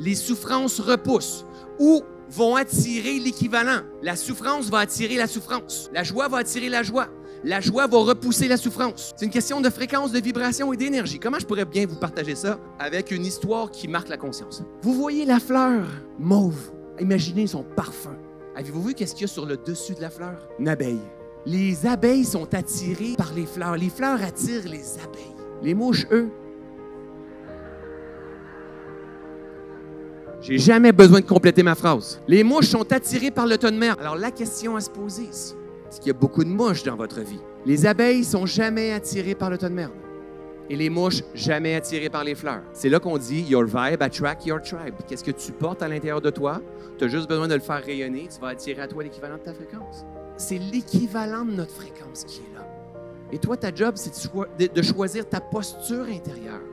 les souffrances repoussent ou vont attirer l'équivalent. La souffrance va attirer la souffrance. La joie va attirer la joie. La joie va repousser la souffrance. C'est une question de fréquence, de vibration et d'énergie. Comment je pourrais bien vous partager ça avec une histoire qui marque la conscience? Vous voyez la fleur mauve. Imaginez son parfum. Avez-vous vu qu'est-ce qu'il y a sur le dessus de la fleur? Une abeille. Les abeilles sont attirées par les fleurs. Les fleurs attirent les abeilles. Les mouches, eux. J'ai jamais besoin de compléter ma phrase. Les mouches sont attirées par le tonne de mer. Alors la question à se poser ici, c'est qu'il y a beaucoup de mouches dans votre vie. Les abeilles sont jamais attirées par le tas de merde. Et les mouches, jamais attirées par les fleurs. C'est là qu'on dit « Your vibe attract your tribe ». Qu'est-ce que tu portes à l'intérieur de toi? Tu as juste besoin de le faire rayonner. Tu vas attirer à toi l'équivalent de ta fréquence. C'est l'équivalent de notre fréquence qui est là. Et toi, ta job, c'est de choisir ta posture intérieure.